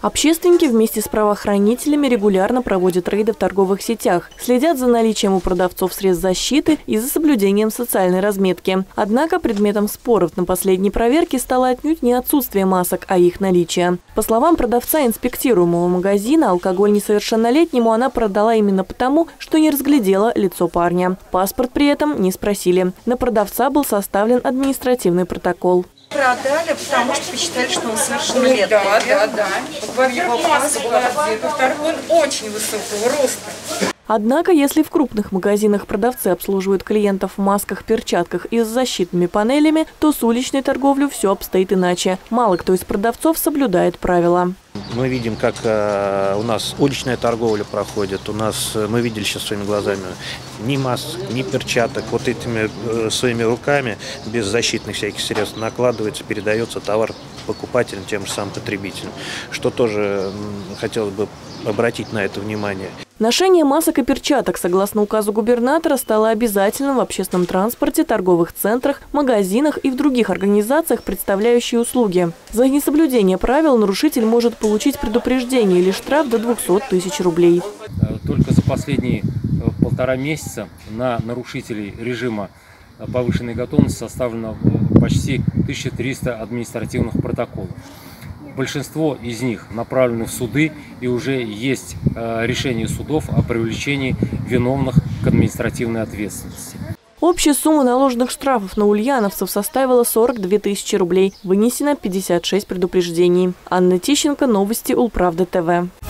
Общественники вместе с правоохранителями регулярно проводят рейды в торговых сетях, следят за наличием у продавцов средств защиты и за соблюдением социальной разметки. Однако предметом споров на последней проверке стало отнюдь не отсутствие масок, а их наличие. По словам продавца инспектируемого магазина, алкоголь несовершеннолетнему она продала именно потому, что не разглядела лицо парня. Паспорт при этом не спросили. На продавца был составлен административный протокол. Продали, потому что посчитали, что он совершеннолетний. Да. Во-первых, масса была одета, во-вторых, он очень высокого роста. Однако, если в крупных магазинах продавцы обслуживают клиентов в масках, перчатках и с защитными панелями, то с уличной торговлей все обстоит иначе. Мало кто из продавцов соблюдает правила. Мы видим, как у нас уличная торговля проходит. Мы видели сейчас своими глазами ни маск, ни перчаток. Вот этими своими руками без защитных всяких средств накладывается, передается товар покупателям, тем же самым потребителям. Что тоже хотелось бы обратить на это внимание. Ношение масок и перчаток, согласно указу губернатора, стало обязательным в общественном транспорте, торговых центрах, магазинах и в других организациях, представляющих услуги. За несоблюдение правил нарушитель может получить предупреждение или штраф до 200 тысяч рублей. Только за последние полтора месяца на нарушителей режима повышенной готовности составлено почти 1300 административных протоколов. Большинство из них направлены в суды, и уже есть решение судов о привлечении виновных к административной ответственности. Общая сумма наложенных штрафов на ульяновцев составила 42 тысячи рублей. Вынесено 56 предупреждений. Анна Тищенко, новости УлПравда ТВ.